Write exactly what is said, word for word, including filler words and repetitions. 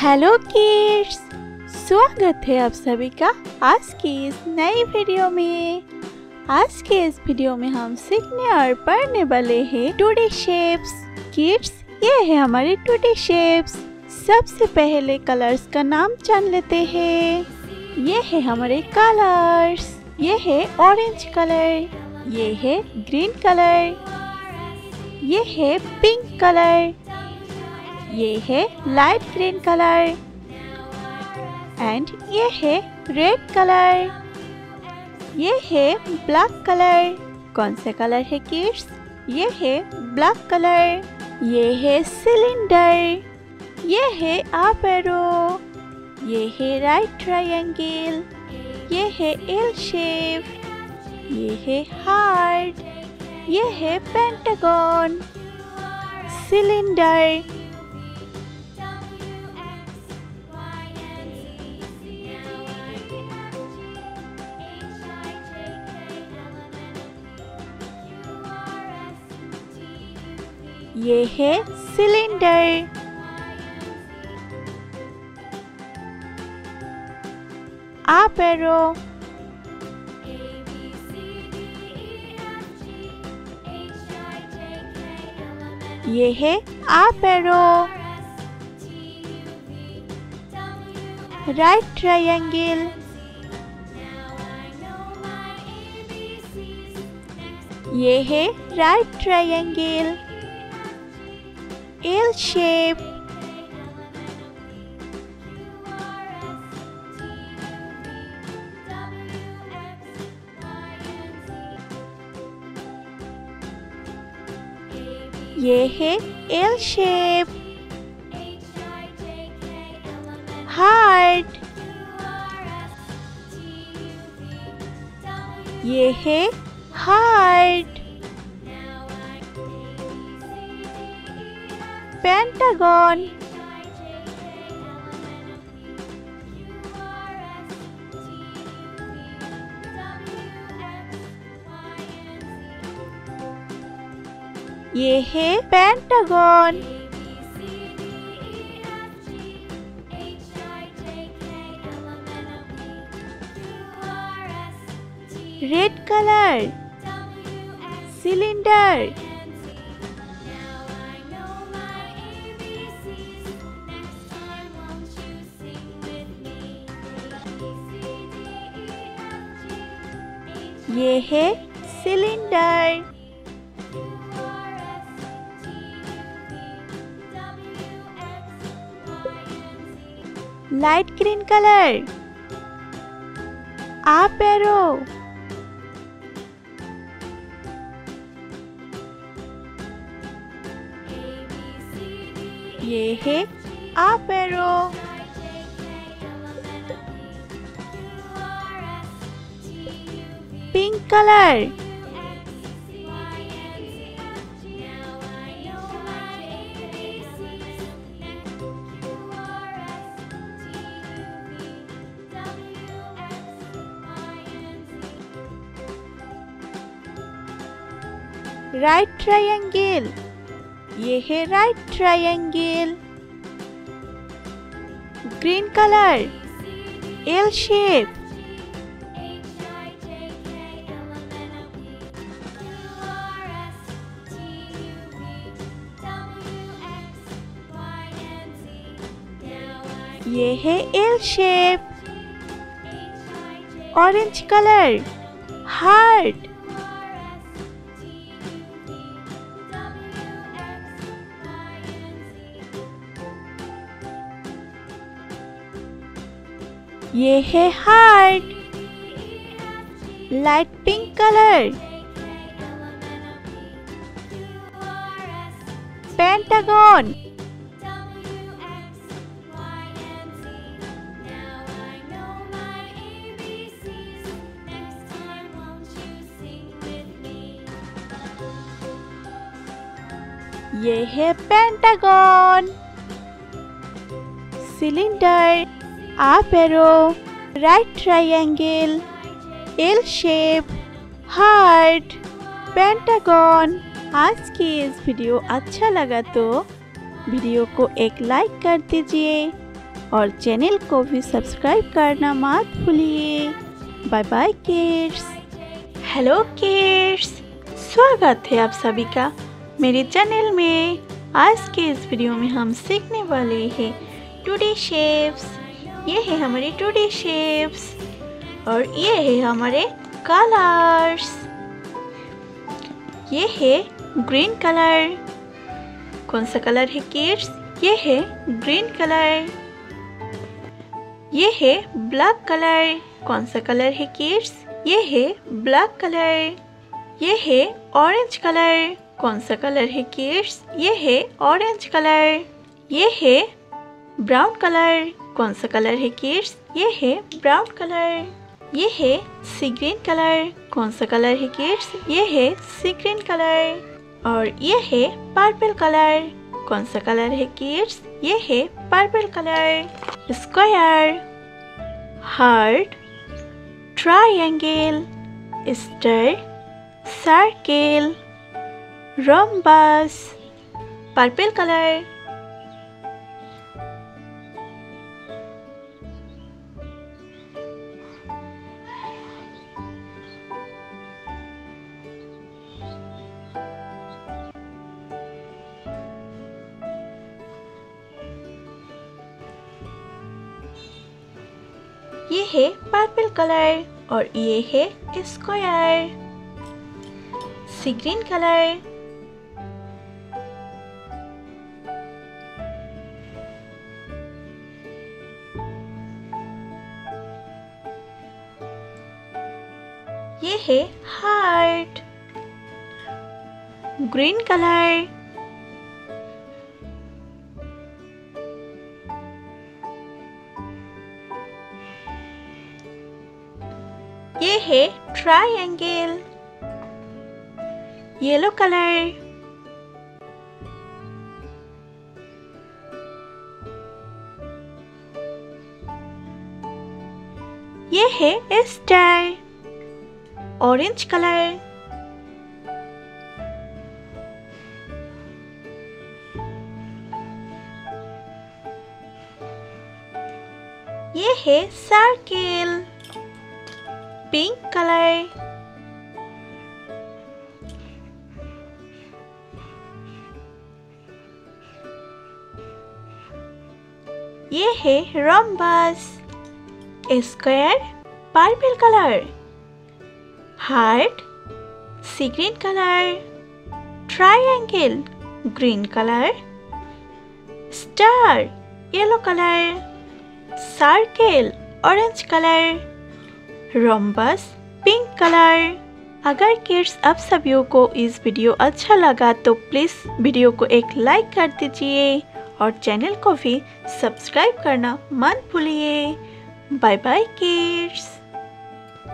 Hello kids, स्वागत है आप सभी का आज की इस नई वीडियो में। आज के इस वीडियो में हम सीखने और पढ़ने वाले हैं टूडे शेप्स। किड्स, ये है हमारे टूडे शेप्स। सबसे पहले कलर्स का नाम जान लेते हैं। ये है हमारे कलर्स। ये है ऑरेंज कलर, ये है ग्रीन कलर, ये है पिंक कलर, ये है लाइट ग्रीन कलर एंड ये है रेड कलर, ये है ब्लैक कलर। कौन सा कलर है किड्स? ये है ब्लैक कलर। ये है सिलेंडर, ये है अप एरो, ये है राइट ट्रायंगल, ये है एल शेप, ये है हार्ट, ये है पेंटागन। सिलेंडर। ये है सिलेंडर। Up arrow. ये है अप एरो। Right triangle. ये है राइट ट्रायंगल। L shape. ये है एल शेप। हार्ट। ये है हार्ट। पेंटागन। ये है पेंटागन। Red colour. सिलेंडर। ये है cylinder. Light green colour. Up arrow. ये है up arrow. Pink colour. Right triangle. ये है right triangle. Green colour. L shape. ये है L shape. Orange colour. Heart. ये है heart. Light pink colour. Pentagon. ये है pentagon. Cylinder. Up arrow. Right triangle. L shape. Heart. Pentagon. आज की इस वीडियो अच्छा लगा तो वीडियो को एक लाइक कर दीजिए और चैनल को भी सब्सक्राइब करना मत भूलिए। Bye bye kids. Hello kids, स्वागत है आप सभी का मेरे चैनल में। आज के इस वीडियो में हम सीखने वाले हैं टू डी शेप्स। ये है हमारे टू डी शेप्स और ये है हमारे कलर्स। ये है ग्रीन कलर। कौन सा कलर है किड्स? ये है ग्रीन कलर। ये है ब्लैक कलर। कौन सा कलर है किड्स? ये है ब्लैक कलर। ये है ऑरेंज कलर। कौन सा कलर है किड्स? ये है ऑरेंज कलर। ये है ब्राउन कलर। कौन सा कलर है किड्स? ये है ब्राउन कलर। ये है सी ग्रीन कलर। कौन सा कलर है किड्स? ये है सी ग्रीन कलर। और ये है पर्पल कलर। कौन सा कलर है किड्स? ये है purple colour. Square, heart, triangle, star, circle, rhombus, purple colour. ये है पर्पल कलर और ये है स्क्वायर, सी ग्रीन कलर। ये है हार्ट, ग्रीन कलर। ये है ट्रायंगल, येलो कलर। ये है स्टार, ऑरेंज कलर। ये है सर्कल, पिंक कलर। ये है rhombus, square, purple colour. Heart, sea green colour. Triangle, green colour. Star, yellow colour. Circle, orange colour. Rhombus, pink colour. अगर kids आप सभी को इस वीडियो अच्छा लगा तो प्लीज़ वीडियो को एक लाइक कर दीजिए और चैनल को भी सब्सक्राइब करना मत भूलिए। Bye bye kids.